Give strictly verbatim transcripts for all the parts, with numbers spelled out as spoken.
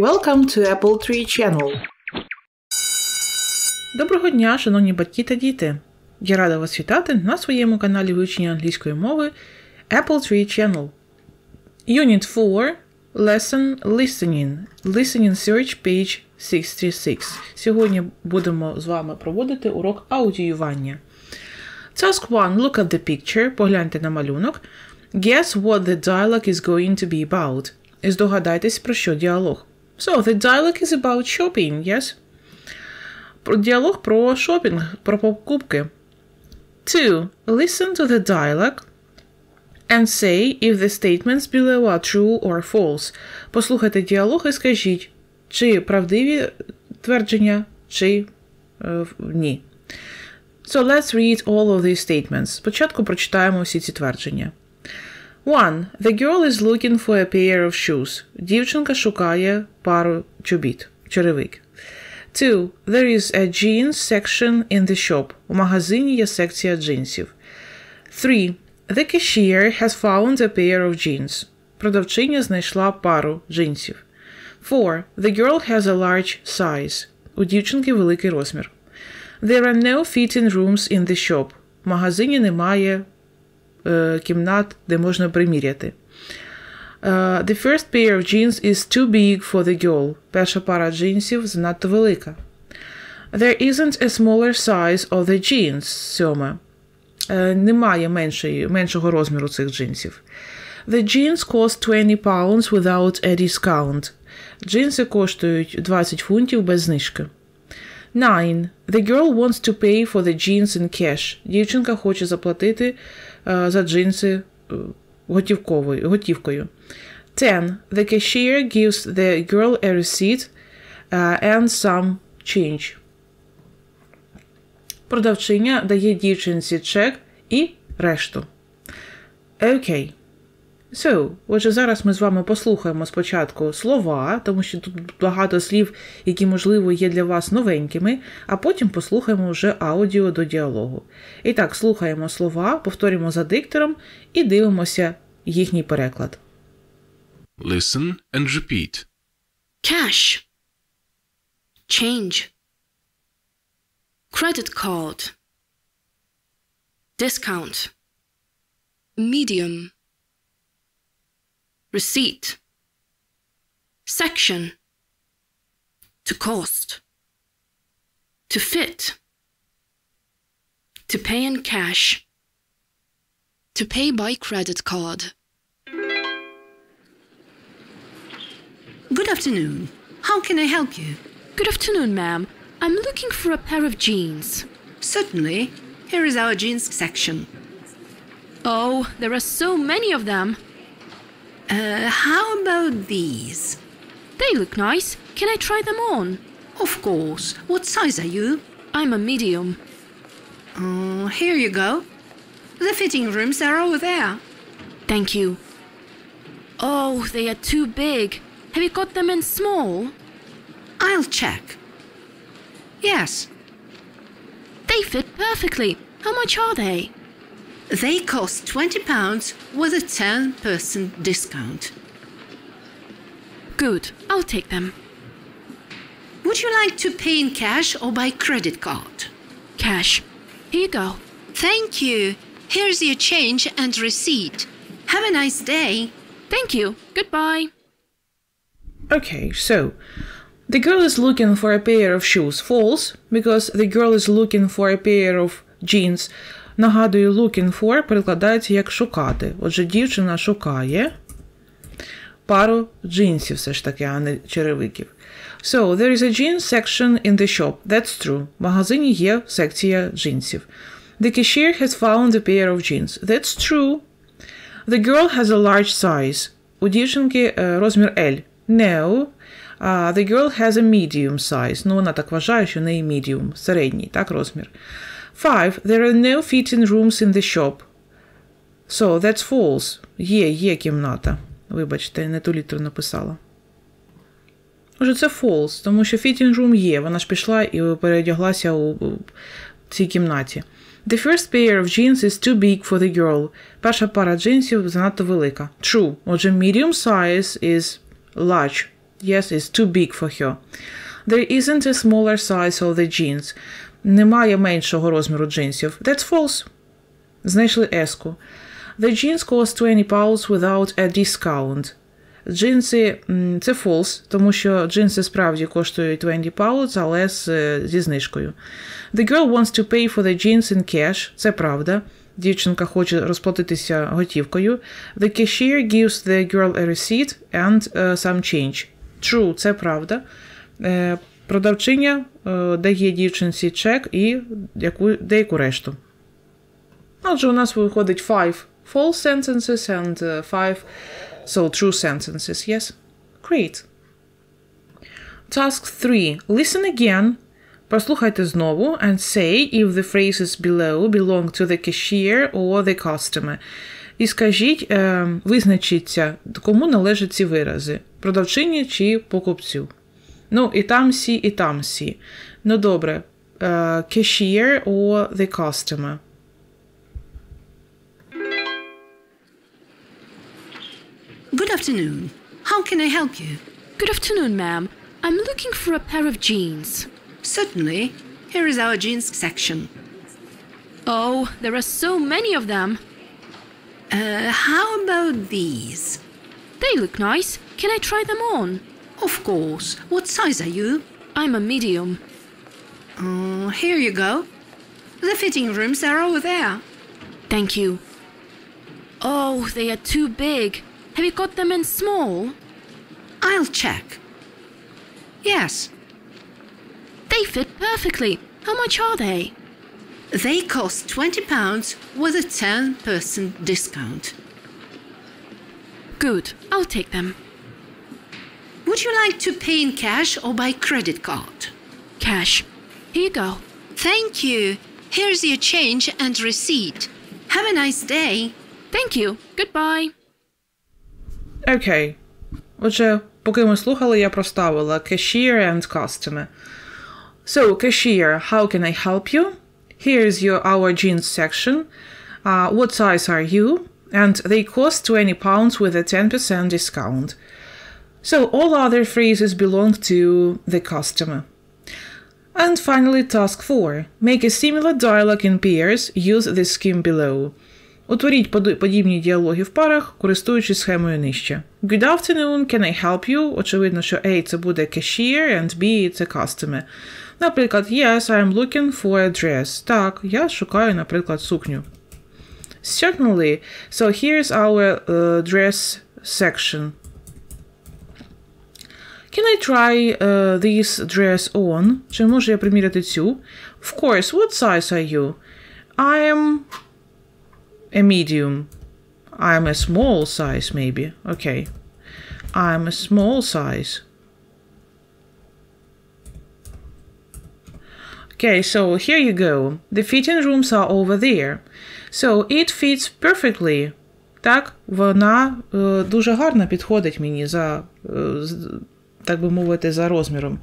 Welcome to Apple Tree Channel. Доброго дня, шановні батьки та діти! Я рада вас вітати на своєму каналі вивчення англійської мови Apple Tree Channel. Unit four. Lesson Listening. Listening Search, page sixty-six. Сьогодні будемо з вами проводити урок аудіювання. Task one. Look at the picture. Погляньте на малюнок. Guess what the dialogue is going to be about. І здогадайтесь, про що діалог. So, the dialogue is about shopping, yes? Діалог про шопінг, про покупки. Two. Listen to the dialogue and say if the statements below are true or false. Послухайте діалог і скажіть, чи правдиві твердження, чи е, ні. So, let's read all of these statements. Спочатку прочитаємо всі ці твердження. One. The girl is looking for a pair of shoes. Дівчинка шукає пару чобіт, черевик. Two. There is a jeans section in the shop. У магазині є секція джинсів. Three. The cashier has found a pair of jeans. Продавчиня знайшла пару джинсів. Four. The girl has a large size. У дівчинки великий розмір. There are no fitting rooms in the shop. В магазині немає кімнат, де можна приміряти. Uh, the first pair of jeans is too big for the girl. Перша пара джинсів занадто велика. There isn't a smaller size of the jeans. Сьоме. Uh, немає меншої, меншого розміру цих джинсів. The jeans cost twenty pounds without a discount. Джинси коштують двадцять фунтів без знижки. Nine. The girl wants to pay for the jeans in cash. Дівчинка хоче заплатити uh, за джинси uh, готівкою. Ten. The cashier gives the girl a receipt uh, and some change. Продавчиня дає дівчинці чек і решту. Окей. So, отже, зараз ми з вами послухаємо спочатку слова, тому що тут багато слів, які, можливо, є для вас новенькими, а потім послухаємо вже аудіо до діалогу. І так, слухаємо слова, повторюємо за диктором і дивимося їхній переклад. Listen and repeat. Cash. Change. Credit card. Discount. Medium. Receipt. Section. To cost. To fit. To pay in cash. To pay by credit card. Good afternoon. How can I help you? Good afternoon, ma'am. I'm looking for a pair of jeans. Certainly. Here is our jeans section. Oh, there are so many of them. Uh, how about these? They look nice. Can I try them on? Of course. What size are you? I'm a medium. Uh, here you go. The fitting rooms are over there. Thank you. Oh, they are too big. Have you got them in small? I'll check. Yes. They fit perfectly. How much are they? They cost twenty pounds with a ten percent discount. Good, I'll take them. Would you like to pay in cash or by credit card? Cash. Here you go. Thank you. Here's your change and receipt. Have a nice day. Thank you. Goodbye. Okay, so the girl is looking for a pair of shoes. False, because the girl is looking for a pair of jeans. Нагадую, looking for перекладається як шукати. Отже, дівчина шукає пару джинсів все ж таки, а не черевиків. So, there is a jeans section in the shop. That's true. В магазині є секція джинсів. The cashier has found a pair of jeans. That's true. The girl has a large size. У дівчинки розмір L. No. Uh, the girl has a medium size. Ну, вона так вважає, що не medium, середній, так, розмір. Five. There are no fitting rooms in the shop. So, that's false. Є, є кімната. Вибачте, не ту літеру написала. Отже, це false, тому що fitting room є. Вона ж пішла і переодяглася у, у цій кімнаті. The first pair of jeans is too big for the girl. Перша пара джинсів занадто велика. True. Отже, medium size is large. Yes, it's too big for her. There isn't a smaller size of the jeans. Немає меншого розміру джинсів. That's false. Знайшли еску. The jeans cost twenty pounds without a discount. Джинси – це false, тому що джинси справді коштують twenty pounds, але з, зі знижкою. The girl wants to pay for the jeans in cash. Це правда. Дівчинка хоче розплатитися готівкою. The cashier gives the girl a receipt and uh, some change. True, це правда. Uh, продавчиня uh, дає дівчинці чек і яку, деяку решту. Отже, у нас виходить five false sentences and uh, five so true sentences, yes? Great. Task three. Listen again. Послухайте знову and say if the phrases below belong to the cashier or the customer. І скажіть, uh, визначіться, кому належать ці вирази. Продавчині чи покупцю. Ну, і там всі, і там всі. Ну, добре. Uh, cashier or the customer. Good afternoon. How can I help you? Good afternoon, ma'am. I'm looking for a pair of jeans. Certainly. Here is our jeans section. Oh, there are so many of them. Uh, how about these? They look nice. Can I try them on? Of course. What size are you? I'm a medium. Uh, here you go. The fitting rooms are over there. Thank you. Oh, they are too big. Have you got them in small? I'll check. Yes. They fit perfectly. How much are they? They cost twenty pounds with a ten percent discount. Good. I'll take them. Would you like to pay in cash or by credit card? Cash. Here you go. Thank you. Here's your change and receipt. Have a nice day. Thank you. Goodbye. Окей. Okay. Отже, поки ми слухали, я проставила cashier and customer. So, cashier, how can I help you? Here is your our jeans section. Uh, what size are you? And they cost twenty pounds with a ten percent discount. So, all other phrases belong to the customer. And finally, task four. Make a similar dialogue in pairs. Use the scheme below. Утворіть подібні діалоги в парах, користуючись схемою нижче. Good afternoon, can I help you? Очевидно, що A – це буде cashier, and B – це customer. Наприклад, yes, I'm looking for a dress. Так, я шукаю, наприклад, сукню. Certainly. So, here's our uh, dress section. Can I try uh, this dress on? Чи можу я приміряти цю? Of course, what size are you? I am... a medium. I'm a small size, maybe. Okay. I'm a small size. Okay, so here you go. The fitting rooms are over there. So it fits perfectly. Так, вона е, дуже гарно підходить мені за, е, так би мовити, за розміром.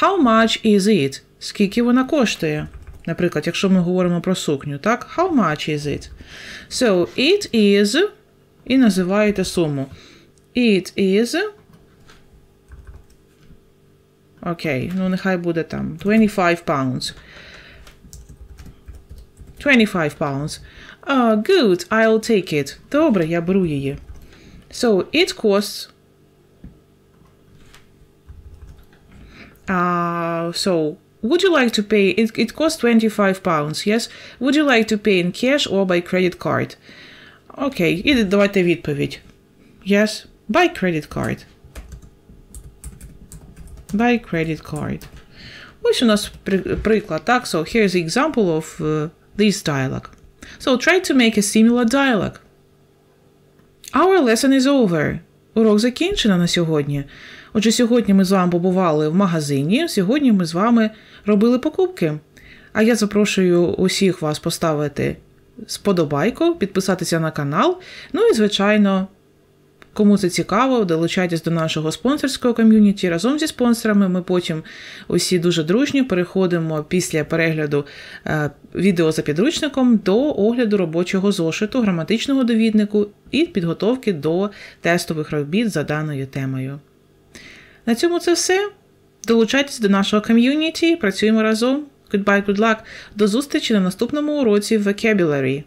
How much is it? Скільки вона коштує? Наприклад, якщо ми говоримо про сукню, так? How much is it? So, it is... І називаєте суму. It is... Окей, ну нехай буде там. twenty-five pounds. twenty-five pounds. Uh, good, I'll take it. Добре, я беру її. So, it costs... Uh, so... Would you like to pay? It, it costs twenty-five pounds, yes? Would you like to pay in cash or by credit card? Окей, okay. І давайте відповідь. Yes, by credit card. By credit card. Ось у нас приклад, так? So, here's an example of uh, this dialogue. So, try to make a similar dialogue. Our lesson is over. Урок закінчено на сьогодні. Отже, сьогодні ми з вами побували в магазині, сьогодні ми з вами робили покупки. А я запрошую усіх вас поставити сподобайку, підписатися на канал. Ну і, звичайно, кому це цікаво, долучайтесь до нашого спонсорського ком'юніті. Разом зі спонсорами ми потім усі дуже дружні переходимо після перегляду е, відео за підручником до огляду робочого зошиту, граматичного довіднику і підготовки до тестових робіт за даною темою. На цьому це все. Долучайтесь до нашого ком'юніті, працюємо разом. Goodbye, good luck. До зустрічі на наступному уроці Vocabulary.